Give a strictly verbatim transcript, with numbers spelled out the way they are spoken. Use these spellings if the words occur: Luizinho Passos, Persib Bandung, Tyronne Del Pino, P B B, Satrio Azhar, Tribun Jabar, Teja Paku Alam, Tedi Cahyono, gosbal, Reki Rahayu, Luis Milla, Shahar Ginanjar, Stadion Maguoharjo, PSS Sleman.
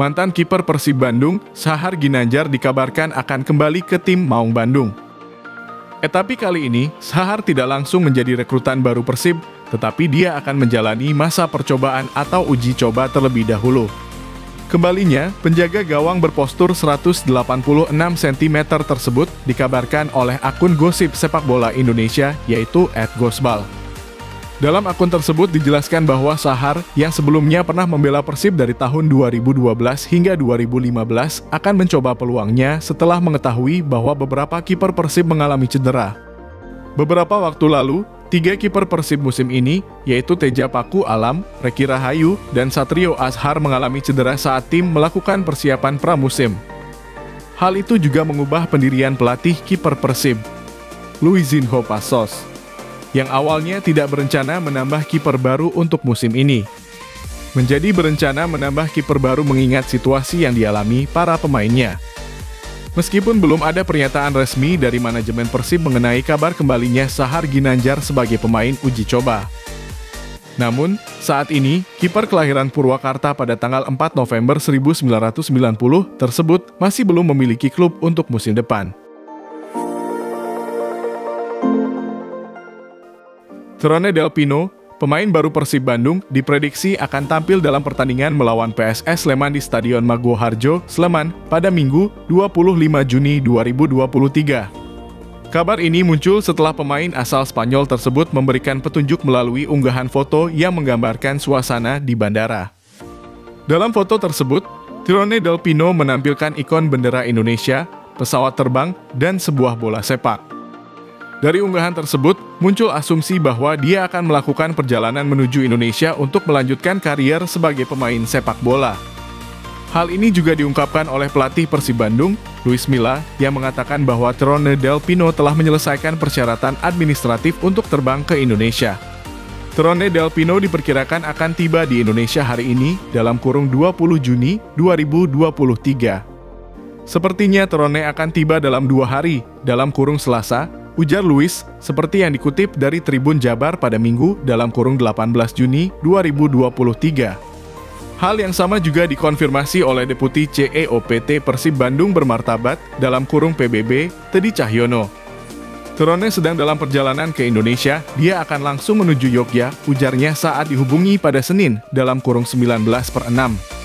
Mantan kiper Persib Bandung, Shahar Ginanjar dikabarkan akan kembali ke tim Maung Bandung. Tetapi kali ini, Shahar tidak langsung menjadi rekrutan baru Persib, tetapi dia akan menjalani masa percobaan atau uji coba terlebih dahulu. Kembalinya, penjaga gawang berpostur seratus delapan puluh enam sentimeter tersebut dikabarkan oleh akun gosip sepak bola Indonesia, yaitu et gosbal. Dalam akun tersebut dijelaskan bahwa Shahar yang sebelumnya pernah membela Persib dari tahun dua ribu dua belas hingga dua ribu lima belas akan mencoba peluangnya setelah mengetahui bahwa beberapa kiper Persib mengalami cedera. Beberapa waktu lalu, tiga kiper Persib musim ini, yaitu Teja Paku Alam, Reki Rahayu, dan Satrio Azhar mengalami cedera saat tim melakukan persiapan pramusim. Hal itu juga mengubah pendirian pelatih kiper Persib, Luizinho Passos, yang awalnya tidak berencana menambah kiper baru untuk musim ini, menjadi berencana menambah kiper baru mengingat situasi yang dialami para pemainnya. Meskipun belum ada pernyataan resmi dari manajemen Persib mengenai kabar kembalinya Shahar Ginanjar sebagai pemain uji coba. Namun, saat ini, kiper kelahiran Purwakarta pada tanggal empat November seribu sembilan ratus sembilan puluh tersebut masih belum memiliki klub untuk musim depan. Tyronne Del Pino, pemain baru Persib Bandung, diprediksi akan tampil dalam pertandingan melawan P S S Sleman di Stadion Maguoharjo, Sleman, pada Minggu dua puluh lima Juni dua ribu dua puluh tiga. Kabar ini muncul setelah pemain asal Spanyol tersebut memberikan petunjuk melalui unggahan foto yang menggambarkan suasana di bandara. Dalam foto tersebut, Tyronne Del Pino menampilkan ikon bendera Indonesia, pesawat terbang, dan sebuah bola sepak. Dari unggahan tersebut, muncul asumsi bahwa dia akan melakukan perjalanan menuju Indonesia untuk melanjutkan karier sebagai pemain sepak bola. Hal ini juga diungkapkan oleh pelatih Persib Bandung, Luis Milla, yang mengatakan bahwa Tyronne Del Pino telah menyelesaikan persyaratan administratif untuk terbang ke Indonesia. Tyronne Del Pino diperkirakan akan tiba di Indonesia hari ini dalam kurung dua puluh Juni dua ribu dua puluh tiga. Sepertinya Tyronne akan tiba dalam dua hari, dalam kurung Selasa, ujar Luis, seperti yang dikutip dari Tribun Jabar pada Minggu dalam kurung delapan belas Juni dua ribu dua puluh tiga. Hal yang sama juga dikonfirmasi oleh Deputi C E O P T Persib Bandung Bermartabat dalam kurung P B B, Tedi Cahyono. Tyronne sedang dalam perjalanan ke Indonesia, dia akan langsung menuju Yogyakarta, ujarnya saat dihubungi pada Senin dalam kurung sembilan belas per enam.